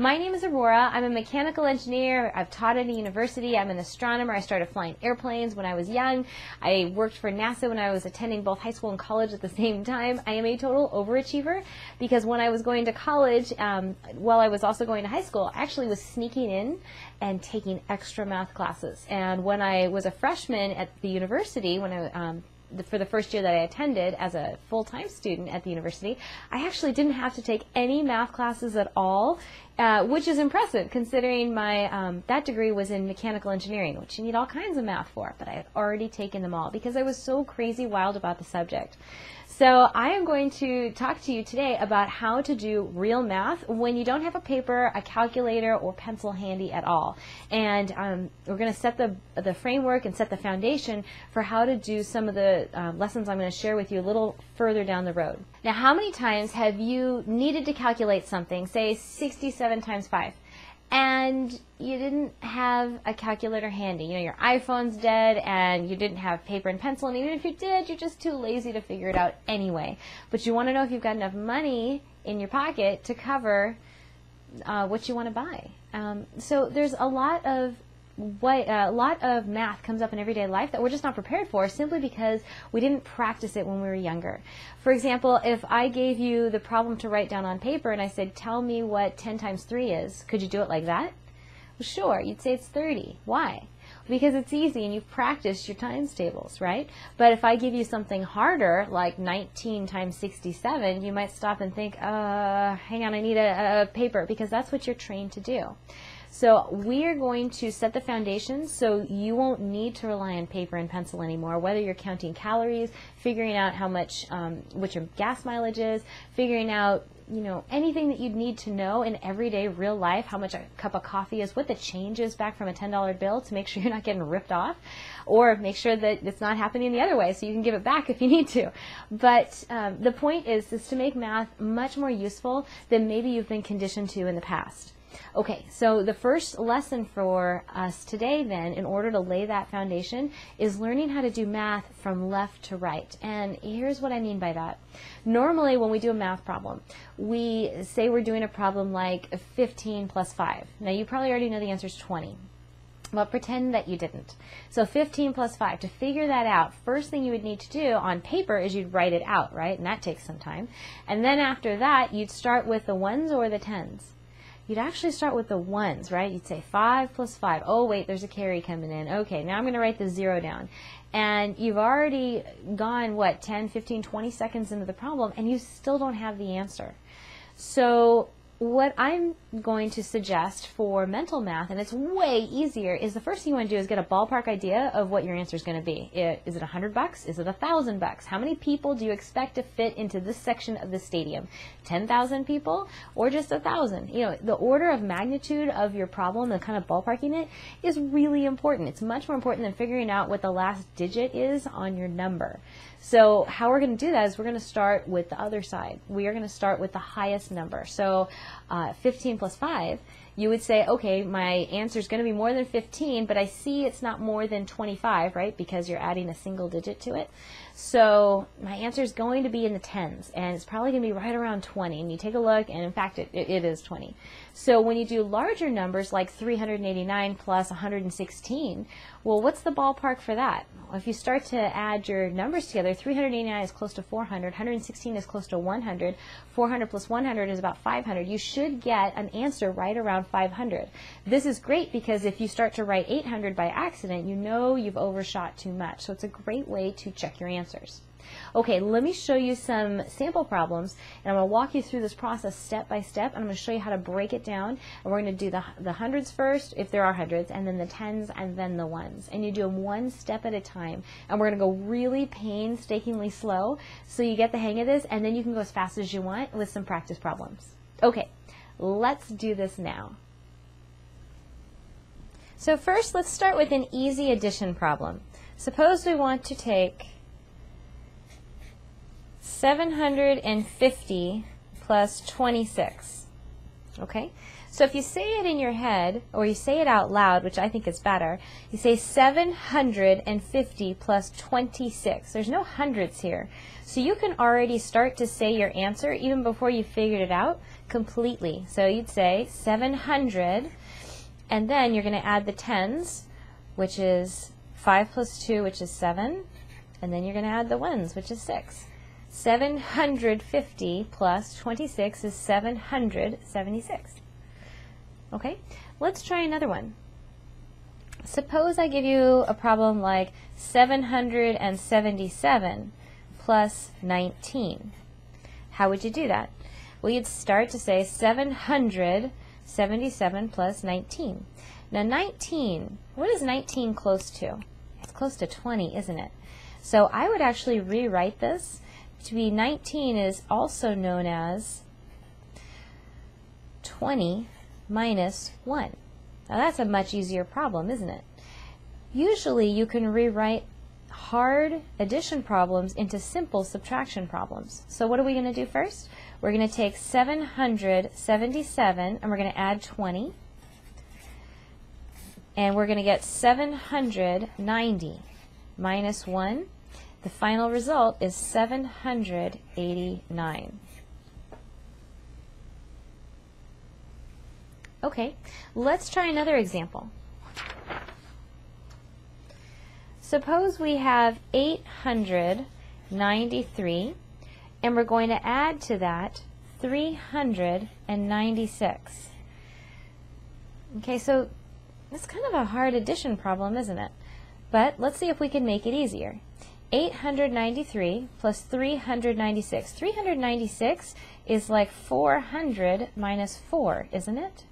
My name is Aurora. I'm a mechanical engineer. I've taught at a university. I'm an astronomer. I started flying airplanes when I was young. I worked for NASA when I was attending both high school and college at the same time. I am a total overachiever because when I was going to college, while I was also going to high school, I actually was sneaking in and taking extra math classes. And when I was a freshman at the university, when I for the first year that I attended as a full-time student at the university, I actually didn't have to take any math classes at all, which is impressive considering my that degree was in mechanical engineering, which you need all kinds of math for, but I had already taken them all because I was so crazy wild about the subject. So I am going to talk to you today about how to do real math when you don't have a paper, a calculator, or pencil handy at all. And we're going to set the framework and set the foundation for how to do some of the lessons I'm going to share with you a little further down the road. Now, how many times have you needed to calculate something, say 67 times 5? And you didn't have a calculator handy. You know, your iPhone's dead and you didn't have paper and pencil, and even if you did, you're just too lazy to figure it out anyway. But you want to know if you've got enough money in your pocket to cover what you want to buy. So there's a lot of math comes up in everyday life that we're just not prepared for simply because we didn't practice it when we were younger. For example, if I gave you the problem to write down on paper and I said, tell me what 10 times 3 is, could you do it like that? Well, sure, you'd say it's 30. Why? Because it's easy and you've practiced your times tables, right? But if I give you something harder, like 19 times 67, you might stop and think, hang on, I need a paper, because that's what you're trained to do. So we are going to set the foundation so you won't need to rely on paper and pencil anymore, whether you're counting calories, figuring out how much, what your gas mileage is, figuring out, you know, anything that you'd need to know in everyday real life, how much a cup of coffee is, what the change is back from a $10 bill to make sure you're not getting ripped off, or make sure that it's not happening the other way so you can give it back if you need to. But the point is to make math much more useful than maybe you've been conditioned to in the past. Okay, so the first lesson for us today then, in order to lay that foundation, is learning how to do math from left to right. And here's what I mean by that. Normally when we do a math problem, we say we're doing a problem like 15 plus 5. Now you probably already know the answer is 20. But pretend that you didn't. So 15 plus 5, to figure that out, first thing you would need to do on paper is you'd write it out, right? And that takes some time. And then after that, you'd start with the ones or the tens. You'd actually start with the ones, right? You'd say 5 plus 5. Oh, wait, there's a carry coming in. Okay, now I'm going to write the 0 down. And you've already gone, what, 10, 15, 20 seconds into the problem, and you still don't have the answer. So what I'm going to suggest for mental math, and it's way easier, is the first thing you want to do is get a ballpark idea of what your answer is going to be. Is it $100? Is it $1,000? How many people do you expect to fit into this section of the stadium? 10,000 people or just 1,000? You know, the order of magnitude of your problem and kind of ballparking it is really important. It's much more important than figuring out what the last digit is on your number. So how we're going to do that is we're going to start with the other side. We are going to start with the highest number. So 15 plus 5, you would say, okay, my answer is going to be more than 15, but I see it's not more than 25, right, because you're adding a single digit to it. So my answer is going to be in the tens, and it's probably going to be right around 20. And you take a look, and in fact, it is 20. So when you do larger numbers like 389 plus 116, well, what's the ballpark for that? If you start to add your numbers together, 389 is close to 400, 116 is close to 100, 400 plus 100 is about 500. You should get an answer right around 500. This is great because if you start to write 800 by accident, you know you've overshot too much. So it's a great way to check your answers. Okay, let me show you some sample problems, and I'm going to walk you through this process step by step, and I'm going to show you how to break it down, and we're going to do the hundreds first, if there are hundreds, and then the tens, and then the ones, and you do them one step at a time, and we're going to go really painstakingly slow so you get the hang of this, and then you can go as fast as you want with some practice problems. Okay, let's do this now. So first, let's start with an easy addition problem. Suppose we want to take 750 plus 26. Okay, So if you say it in your head, or you say it out loud, which I think is better, you say 750 plus 26. There's no hundreds here. So you can already start to say your answer even before you figured it out completely. So you'd say 700, and then you're going to add the tens, which is 5 plus 2, which is 7, and then you're going to add the ones, which is 6. 750 plus 26 is 776. Okay, let's try another one. Suppose I give you a problem like 777 plus 19. How would you do that? Well, you'd start to say 777 plus 19. Now 19, what is 19 close to? It's close to 20, isn't it? So I would actually rewrite this to be 19 is also known as 20 minus 1. Now that's a much easier problem, isn't it? Usually you can rewrite hard addition problems into simple subtraction problems. So what are we going to do first? We're going to take 777 and we're going to add 20. And we're going to get 790 minus 1. The final result is 789. Okay, let's try another example. Suppose we have 893, and we're going to add to that 396. Okay, so it's kind of a hard addition problem, isn't it? But let's see if we can make it easier. 893 plus 396. 396 is like 400 minus 4, isn't it?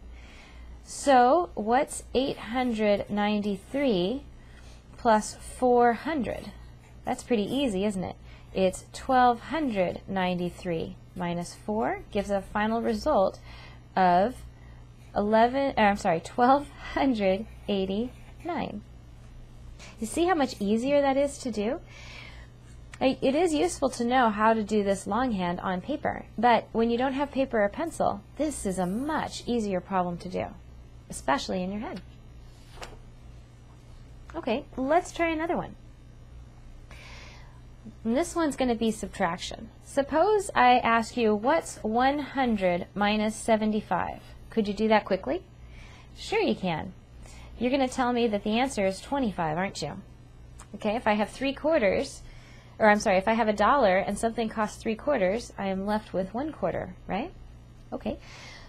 So what's 893 plus 400? That's pretty easy, isn't it? It's 1293 minus 4 gives a final result of 1289. You see how much easier that is to do? It is useful to know how to do this longhand on paper, but when you don't have paper or pencil, this is a much easier problem to do, especially in your head. Okay, let's try another one. And this one's going to be subtraction. Suppose I ask you, what's 100 minus 75? Could you do that quickly? Sure you can. You're going to tell me that the answer is 25, aren't you? Okay, if I have if I have $1 and something costs 3 quarters, I am left with 1 quarter, right? Okay,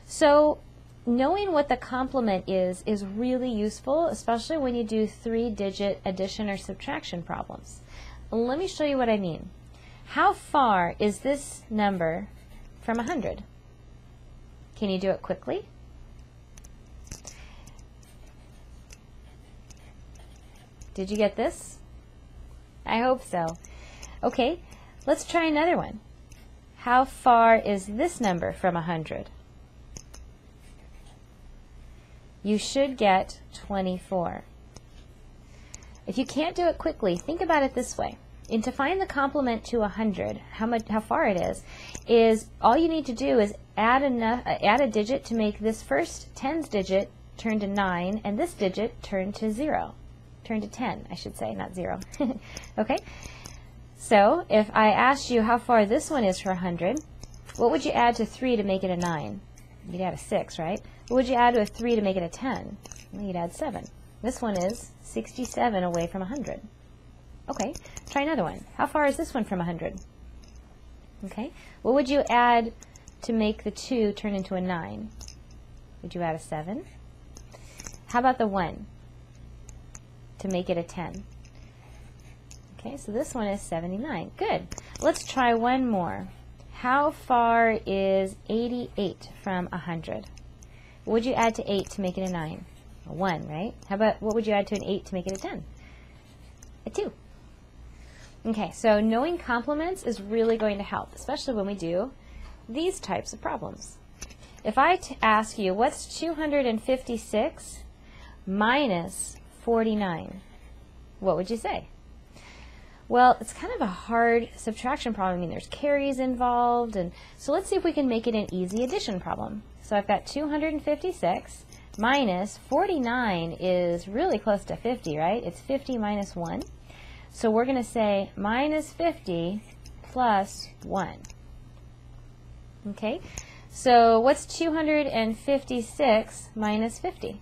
so knowing what the complement is really useful, especially when you do 3-digit addition or subtraction problems. Let me show you what I mean. How far is this number from 100? Can you do it quickly? Did you get this? I hope so. Okay, let's try another one. How far is this number from 100? You should get 24. If you can't do it quickly, think about it this way. And to find the complement to 100, how far it is all you need to do is add a digit to make this first tens digit turn to 9 and this digit turn to 0. Turn to 10, I should say, not 0. Okay? So if I asked you how far this one is from 100, what would you add to 3 to make it a 9? You'd add a 6, right? What would you add to a 3 to make it a 10? You'd add 7. This one is 67 away from 100. Okay, try another one. How far is this one from 100? Okay, what would you add to make the 2 turn into a 9? Would you add a 7? How about the 1? To make it a 10. Okay, so this one is 79. Good. Let's try one more. How far is 88 from 100? What would you add to 8 to make it a 9? A 1, right? How about what would you add to an 8 to make it a 10? A 2. Okay, so knowing complements is really going to help, especially when we do these types of problems. If I ask you, what's 256 minus 49. What would you say? Well, it's kind of a hard subtraction problem. I mean, there's carries involved, and so let's see if we can make it an easy addition problem. So I've got 256 minus 49 is really close to 50, right? It's 50 minus 1. So we're going to say minus 50 plus 1. Okay, so what's 256 minus 50?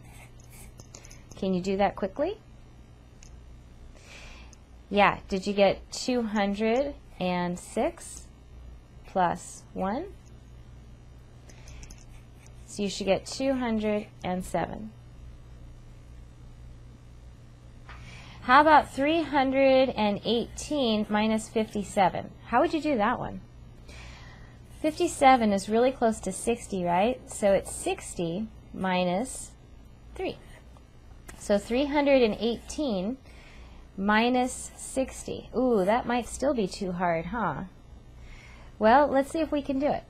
Can you do that quickly? Yeah, did you get 206 plus 1? So you should get 207. How about 318 minus 57? How would you do that one? 57 is really close to 60, right? So it's 60 minus 3. So 318 minus 60. Ooh, that might still be too hard, huh? Well, let's see if we can do it.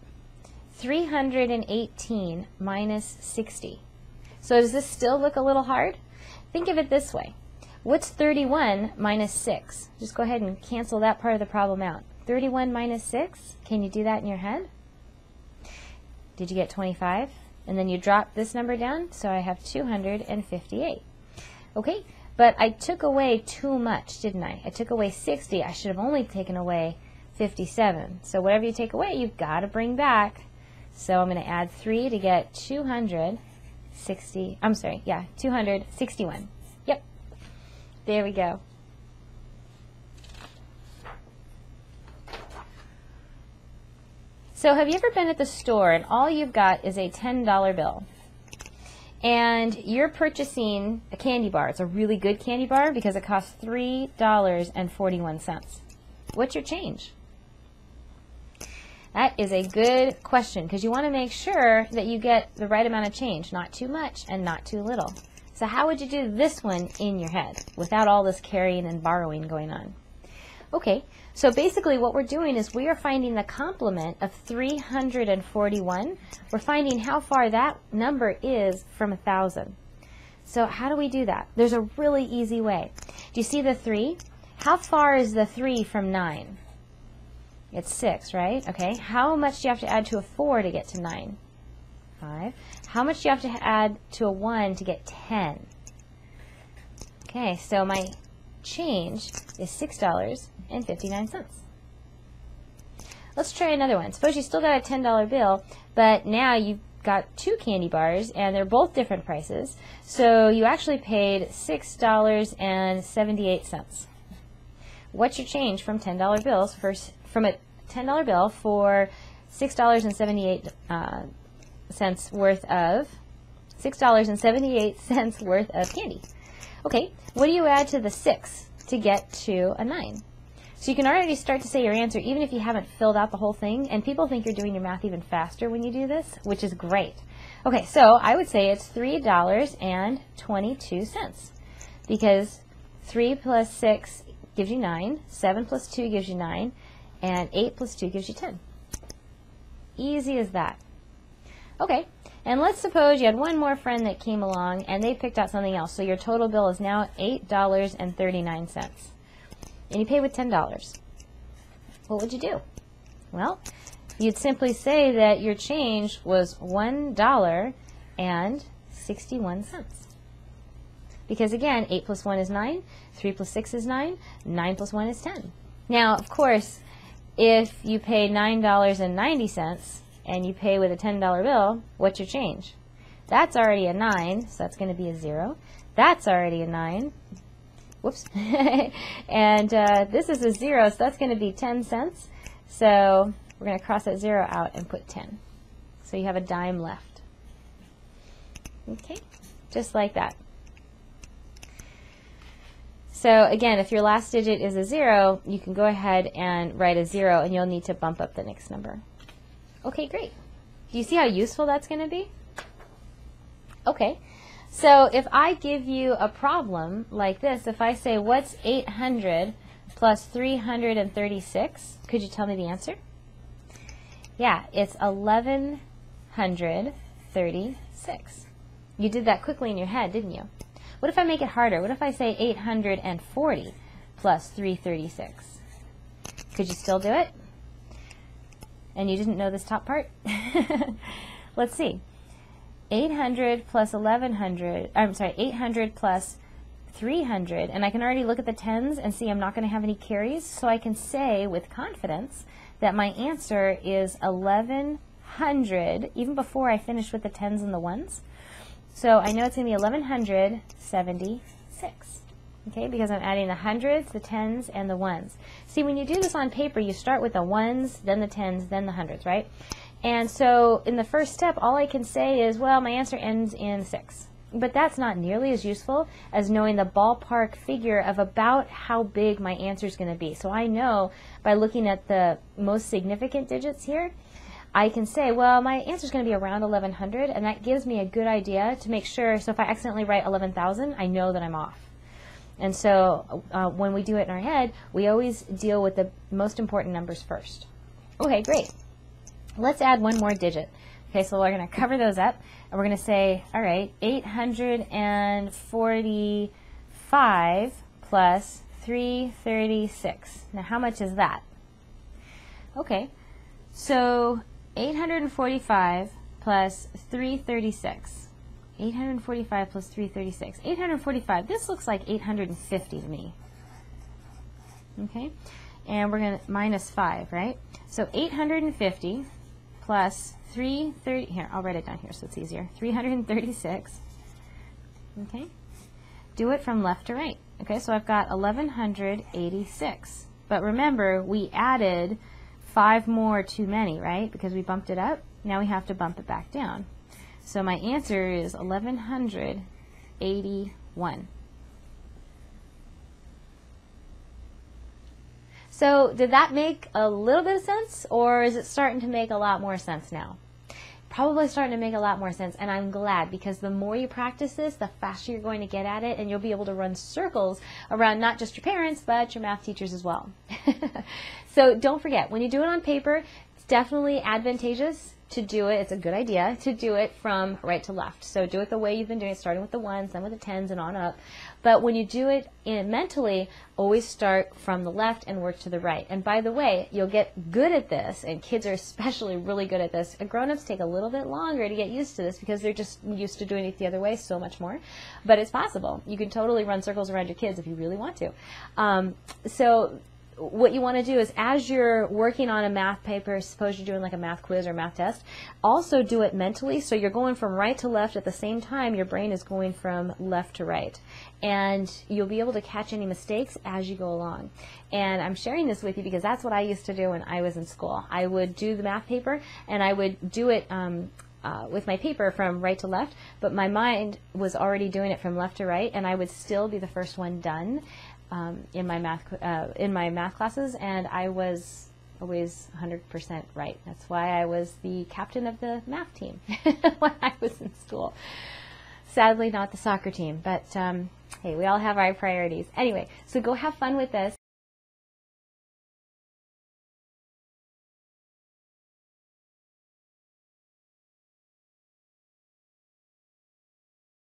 318 minus 60. So does this still look a little hard? Think of it this way. What's 31 minus 6? Just go ahead and cancel that part of the problem out. 31 minus 6, can you do that in your head? Did you get 25? And then you drop this number down, so I have 258. Okay. But I took away too much, didn't I? I took away 60. I should have only taken away 57. So whatever you take away, you've got to bring back. So I'm going to add 3 to get 261. Yep. There we go. So have you ever been at the store and all you've got is a $10 bill? And you're purchasing a candy bar. It's a really good candy bar because it costs $3.41. What's your change? That is a good question because you want to make sure that you get the right amount of change, not too much and not too little. So how would you do this one in your head without all this carrying and borrowing going on? Okay, so basically what we're doing is we are finding the complement of 341. We're finding how far that number is from 1,000. So how do we do that? There's a really easy way. Do you see the 3? How far is the 3 from 9? It's 6, right? Okay, how much do you have to add to a 4 to get to 9? 5. How much do you have to add to a 1 to get 10? Okay, so my change is $6.59. Let's try another one. Suppose you still got a $10 bill, but now you've got 2 candy bars and they're both different prices, so you actually paid $6.78. What's your change from a $10 bill for $6.78 worth of candy? Okay, what do you add to the 6 to get to a 9? So you can already start to say your answer even if you haven't filled out the whole thing, and people think you're doing your math even faster when you do this, which is great. Okay, so I would say it's $3.22 because 3 plus 6 gives you 9, 7 plus 2 gives you 9, and 8 plus 2 gives you 10. Easy as that. Okay, and let's suppose you had one more friend that came along and they picked out something else. So your total bill is now $8.39. And you pay with $10. What would you do? Well, you'd simply say that your change was $1.61. Because again, 8 plus 1 is 9, 3 plus 6 is 9, 9 plus 1 is 10. Now, of course, if you pay $9.90, and you pay with a $10 bill, what's your change? That's already a 9, so that's going to be a 0. That's already a 9. Whoops. And this is a 0, so that's going to be 10 cents. So we're going to cross that 0 out and put 10. So you have a dime left. Okay, just like that. So again, if your last digit is a 0, you can go ahead and write a 0, and you'll need to bump up the next number. Okay, great. Do you see how useful that's going to be? Okay, so if I give you a problem like this, if I say, what's 800 plus 336, could you tell me the answer? Yeah, it's 1136. You did that quickly in your head, didn't you? What if I make it harder? What if I say 840 plus 336. Could you still do it? And you didn't know this top part? Let's see. 800 plus 1100, I'm sorry, 800 plus 300, and I can already look at the tens and see I'm not going to have any carries, so I can say with confidence that my answer is 1100, even before I finish with the tens and the ones. So I know it's going to be 1176, okay, because I'm adding the hundreds, the tens, and the ones. See, when you do this on paper, you start with the ones, then the tens, then the hundreds, right? And so in the first step, all I can say is, well, my answer ends in 6. But that's not nearly as useful as knowing the ballpark figure of about how big my answer is going to be. So I know by looking at the most significant digits here, I can say, well, my answer is going to be around 1100, and that gives me a good idea to make sure. So if I accidentally write 11,000, I know that I'm off. And so when we do it in our head, we always deal with the most important numbers first. Okay, great. Let's add one more digit. Okay, so we're going to cover those up, and we're going to say, all right, 845 plus 336. Now, how much is that? Okay, so 845 plus 336. 845 plus 336. 845, this looks like 850 to me. Okay, and we're going to minus 5, right? So 850 plus 330, here, I'll write it down here so it's easier, 336, okay? Do it from left to right, okay? So I've got 1186, but remember, we added 5 more too many, right? Because we bumped it up, now we have to bump it back down. So my answer is 1181. So did that make a little bit of sense, or is it starting to make a lot more sense now? Probably starting to make a lot more sense, and I'm glad, because the more you practice this, the faster you're going to get at it, and you'll be able to run circles around not just your parents, but your math teachers as well. So don't forget, when you do it on paper, it's definitely advantageous to do it. It's a good idea to do it from right to left. So do it the way you've been doing it, starting with the ones, then with the tens, and on up. But when you do it mentally, always start from the left and work to the right. And by the way, you'll get good at this, and kids are especially really good at this. And grown-ups take a little bit longer to get used to this because they're just used to doing it the other way so much more. But it's possible. You can totally run circles around your kids if you really want to. So what you want to do is, as you're working on a math paper, suppose you're doing like a math quiz or math test, also do it mentally. So you're going from right to left at the same time your brain is going from left to right. And you'll be able to catch any mistakes as you go along. And I'm sharing this with you because that's what I used to do when I was in school. I would do the math paper, and I would do it with my paper from right to left, but my mind was already doing it from left to right, and I would still be the first one done. In my math classes, and I was always 100% right. That's why I was the captain of the math team when I was in school. Sadly, not the soccer team, but hey, we all have our priorities. Anyway, so go have fun with this.